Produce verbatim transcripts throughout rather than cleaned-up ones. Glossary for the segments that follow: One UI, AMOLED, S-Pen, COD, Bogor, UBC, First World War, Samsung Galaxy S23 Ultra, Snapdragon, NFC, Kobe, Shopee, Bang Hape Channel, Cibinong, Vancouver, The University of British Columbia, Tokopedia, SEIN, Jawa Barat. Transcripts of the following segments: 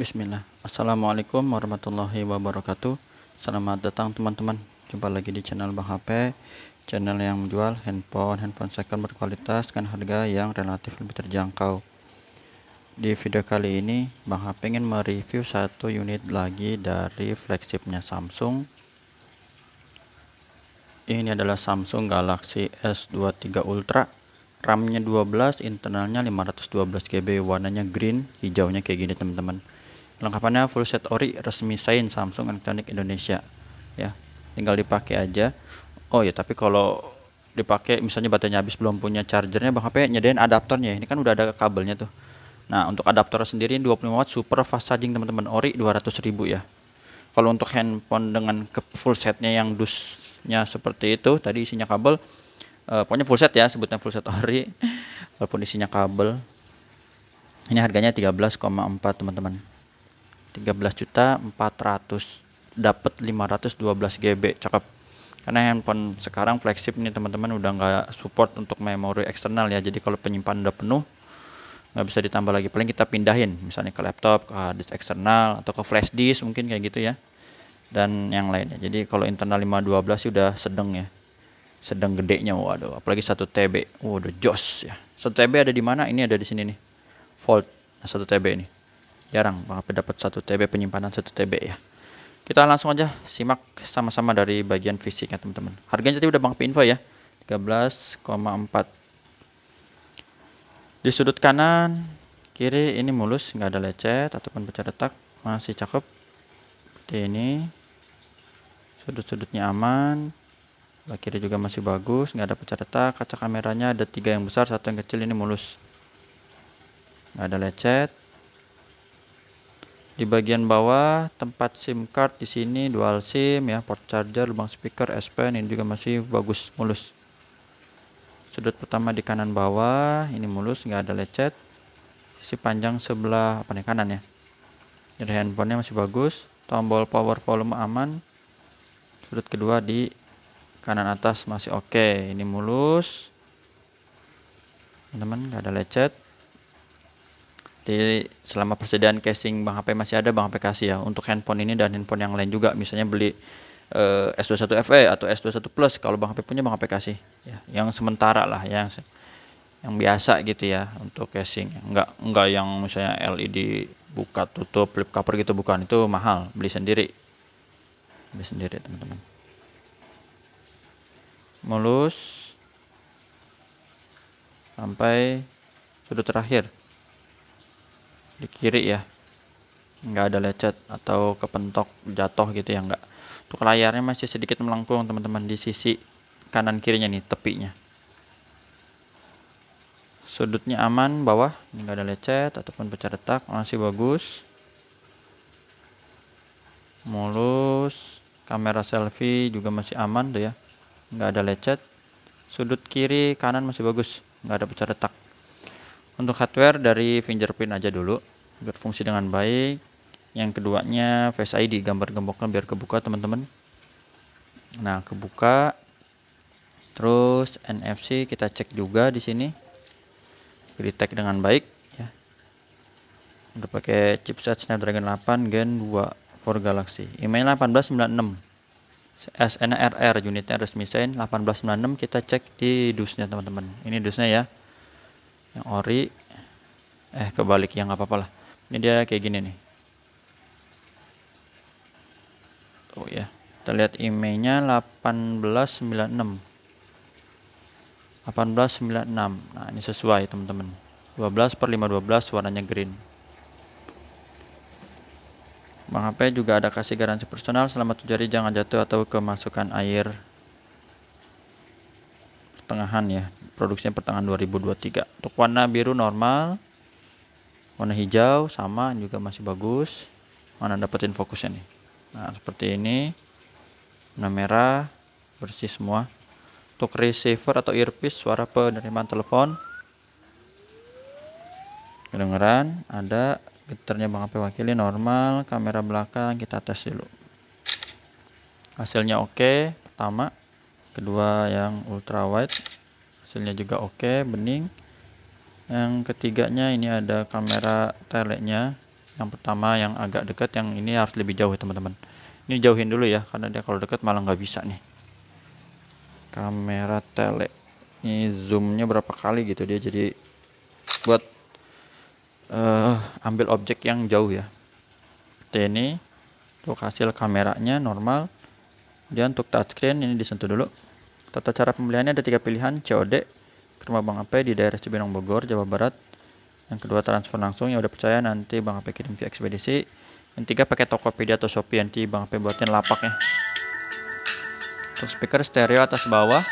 Bismillah, assalamualaikum warahmatullahi wabarakatuh. Selamat datang teman-teman, jumpa lagi di channel Bang Hape, channel yang menjual handphone handphone second berkualitas dengan harga yang relatif lebih terjangkau. Di video kali ini Bang Hape ingin mereview satu unit lagi dari flagshipnya Samsung. Ini adalah Samsung Galaxy S dua puluh tiga Ultra, RAM-nya dua belas, internalnya lima ratus dua belas giga byte, warnanya green, hijaunya kayak gini teman-teman. Lengkapannya full set ori, resmi SEIN Samsung Elektronik Indonesia ya, tinggal dipakai aja. Oh ya, tapi kalau dipakai misalnya baterainya habis, belum punya chargernya, Bang Hape nyediain adaptornya. Ini kan udah ada kabelnya tuh. Nah, untuk adaptor sendiri dua puluh lima watt super fast charging teman-teman, ori dua ratus ribu ya. Kalau untuk handphone dengan full setnya yang dusnya seperti itu, tadi isinya kabel, eh, pokoknya full set ya, sebutnya full set ori walaupun isinya kabel. Ini harganya tiga belas koma empat teman-teman, tiga belas juta empat ratus, dapat lima ratus dua belas giga byte, cakep. Karena handphone sekarang flagship ini teman-teman udah nggak support untuk memori eksternal ya, jadi kalau penyimpanan udah penuh nggak bisa ditambah lagi, paling kita pindahin misalnya ke laptop, ke hard disk eksternal, atau ke flash disk mungkin kayak gitu ya, dan yang lainnya. Jadi kalau internal lima ratus dua belas sih udah sedang ya, sedang gedenya. Waduh, apalagi satu T B, waduh jos ya. Satu T B ada di mana? Ini ada di sini nih, Fold satu T B ini jarang Bang Hape dapat satu T B, penyimpanan satu T B ya. Kita langsung aja simak sama-sama dari bagian fisiknya teman-teman. Harganya tadi udah Bang Hape info ya, tiga belas koma empat. Di sudut kanan kiri ini mulus, nggak ada lecet ataupun pecah retak, masih cakep seperti ini. Sudut-sudutnya aman, kiri juga masih bagus, nggak ada pecah retak. Kaca kameranya ada tiga yang besar, satu yang kecil, ini mulus, nggak ada lecet. Di bagian bawah tempat SIM card, di sini dual SIM ya, port charger, lubang speaker, S-Pen ini juga masih bagus, mulus. Sudut pertama di kanan bawah ini mulus, nggak ada lecet. Sisi panjang sebelah apa nih, kanan ya. Jadi handphonenya masih bagus. Tombol power volume aman. Sudut kedua di kanan atas masih oke, okay. Ini mulus, teman-teman, nggak ada lecet. Jadi selama persediaan casing Bang Hape masih ada, Bang Hape kasih ya untuk handphone ini dan handphone yang lain juga. Misalnya beli e, S dua puluh satu F E atau S dua puluh satu Plus, kalau Bang Hape punya Bang Hape kasih ya. Yang sementara lah, yang yang biasa gitu ya, untuk casing. Enggak enggak yang misalnya L E D buka tutup, flip cover gitu, bukan, itu mahal, beli sendiri. Beli sendiri, teman-teman. Mulus sampai sudut terakhir. Di kiri ya, nggak ada lecet atau kepentok jatuh gitu ya, nggak. Untuk layarnya masih sedikit melengkung teman-teman, di sisi kanan kirinya nih, tepinya. Sudutnya aman, bawah ini nggak ada lecet ataupun pecah retak, masih bagus, mulus. Kamera selfie juga masih aman tuh ya, nggak ada lecet. Sudut kiri kanan masih bagus, nggak ada pecah retak. Untuk hardware dari fingerprint aja dulu, berfungsi dengan baik. Yang keduanya Face I D, gambar gemboknya biar kebuka teman-teman. Nah, kebuka. Terus N F C kita cek juga di sini, di tag dengan baik ya. Udah pakai chipset Snapdragon delapan gen dua for Galaxy. I M E I-nya delapan belas sembilan puluh enam. S N R R unitnya resmi SEIN delapan belas sembilan puluh enam. Kita cek di dusnya teman-teman. Ini dusnya ya, yang ori, eh kebalik ya, nggak apa-apa lah. Ini dia kayak gini nih. Oh ya, kita lihat I M E I-nya delapan belas sembilan puluh enam. delapan belas sembilan puluh enam. Nah, ini sesuai teman-teman. dua belas per lima ratus dua belas, warnanya green. Bang Hape juga ada kasih garansi personal selama tujuh hari, jangan jatuh atau kemasukan air. Pertengahan ya, produksinya pertengahan dua ribu dua puluh tiga. Untuk warna biru normal, warna hijau sama juga masih bagus. Mana dapetin fokusnya nih. Nah, seperti ini. Warna merah, bersih semua. Untuk receiver atau earpiece, suara penerimaan telepon kedengeran, ada getarnya Bang Hape wakili normal. Kamera belakang kita tes dulu, hasilnya oke, okay, pertama. Kedua yang ultra wide, hasilnya juga oke, okay, bening. Yang ketiganya ini ada kamera telenya Yang pertama yang agak dekat, yang ini harus lebih jauh ya teman-teman. Ini jauhin dulu ya, karena dia kalau dekat malah nggak bisa nih. Kamera tele, ini zoomnya berapa kali gitu dia, jadi buat uh, ambil objek yang jauh ya. Seperti ini, untuk hasil kameranya normal. Dia untuk touchscreen ini disentuh dulu. Tata cara pembeliannya ada tiga pilihan, C O D, ke rumah Bang Hape di daerah Cibinong, Bogor, Jawa Barat. Yang kedua transfer langsung, ya udah percaya nanti Bang Hape kirim via ekspedisi. Yang tiga pakai Tokopedia atau Shopee, nanti Bang Hape buatin lapaknya. Untuk speaker stereo atas bawah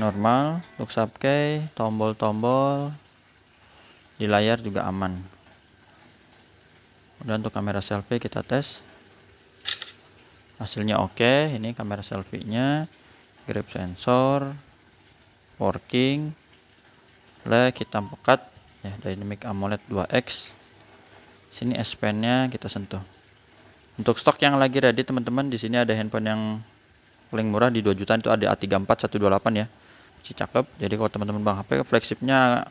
normal. Untuk subkey, tombol-tombol di layar juga aman. Kemudian untuk kamera selfie kita tes, hasilnya oke. Okay. Ini kamera selfie-nya, grip sensor, working, L E D hitam pekat ya, dynamic AMOLED dua X. Sini S-Pen-nya kita sentuh. Untuk stok yang lagi ready teman-teman, di sini ada handphone yang paling murah di dua jutaan itu ada A tiga empat seratus dua puluh delapan ya. Masih cakep. Jadi kalau teman-teman Bang Hape flagshipnya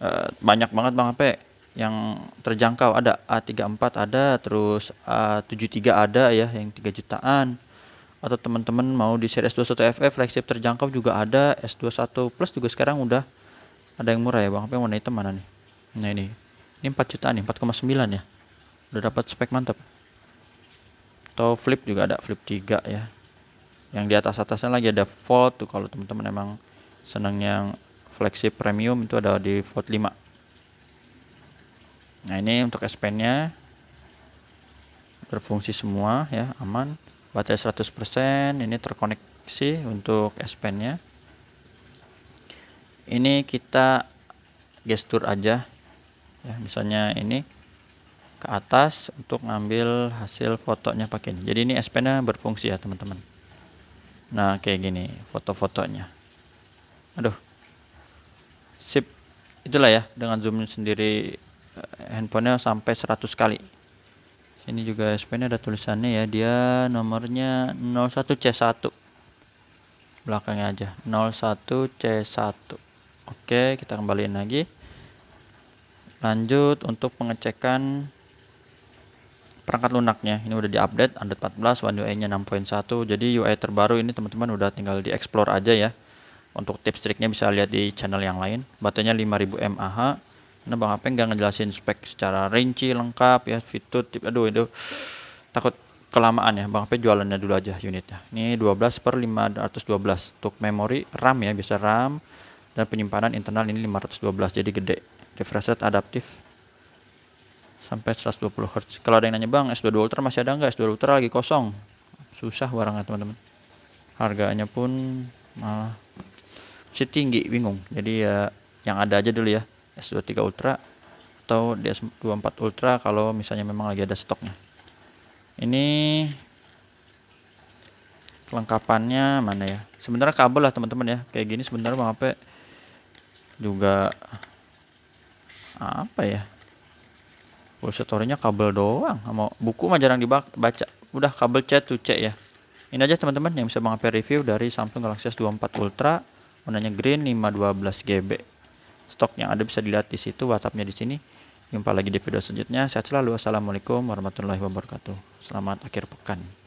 eh, banyak banget Bang Hape yang terjangkau, ada A tiga empat ada, terus A tujuh tiga ada ya yang tiga jutaan. Atau teman-teman mau di seri S dua puluh satu F E flagship terjangkau juga ada, S dua puluh satu Plus juga sekarang udah ada yang murah ya Bang Hape, warna hitam mana nih? Nah ini, ini empat jutaan nih, empat koma sembilan ya. Udah dapat spek mantap. Atau Flip juga ada, Flip tiga ya. Yang di atas-atasnya lagi ada Fold tuh, kalau teman-teman emang senang yang flagship premium itu ada di Fold lima. Nah ini untuk S-Pen-nya berfungsi semua ya, aman. Baterai seratus persen, ini terkoneksi untuk S-Pen-nya. Ini kita gestur aja ya, misalnya ini ke atas untuk ngambil hasil fotonya pakai ini. Jadi ini S-Pen-nya berfungsi ya teman-teman. Nah kayak gini foto-fotonya. Aduh, sip. Itulah ya, dengan zoom sendiri handphonenya sampai seratus kali. Sini juga S-Pen ada tulisannya ya, dia nomornya nol satu C satu, belakangnya aja nol satu C satu. Oke, kita kembaliin lagi. Lanjut untuk pengecekan perangkat lunaknya, ini udah diupdate Android empat belas, One U I nya enam titik satu. Jadi U I terbaru ini teman-teman udah tinggal di explore aja ya. Untuk tips triknya bisa lihat di channel yang lain. Baterainya lima ribu mAh. Nah, Bang Hape nggak ngejelasin spek secara rinci lengkap ya, fitur tip, aduh aduh takut kelamaan ya. Bang Hape jualannya dulu aja unitnya. Ini dua belas per lima ratus dua belas untuk memori RAM ya, bisa RAM, dan penyimpanan internal ini lima ratus dua belas jadi gede. Refresh rate adaptif sampai seratus dua puluh hertz. Kalau ada yang nanya, Bang S dua puluh dua Ultra masih ada nggak? S dua puluh Ultra lagi kosong. Susah barangnya teman-teman. Harganya pun malah masih tinggi, bingung. Jadi ya yang ada aja dulu ya. S dua puluh tiga Ultra atau S dua puluh empat Ultra kalau misalnya memang lagi ada stoknya. Ini kelengkapannya mana ya? Sebenarnya kabel lah teman-teman ya. Kayak gini sebenarnya Bang Hape juga apa ya? Full storage-nya kabel doang. Mau buku mah jarang dibaca. Udah kabel C to C ya. Ini aja teman-teman yang bisa Bang Hape review dari Samsung Galaxy S dua puluh empat Ultra warnanya green lima ratus dua belas giga byte. Stok yang ada bisa dilihat di situ, WhatsApp-nya di sini. Jumpa lagi di video selanjutnya. Sehat selalu. Assalamualaikum warahmatullahi wabarakatuh. Selamat akhir pekan.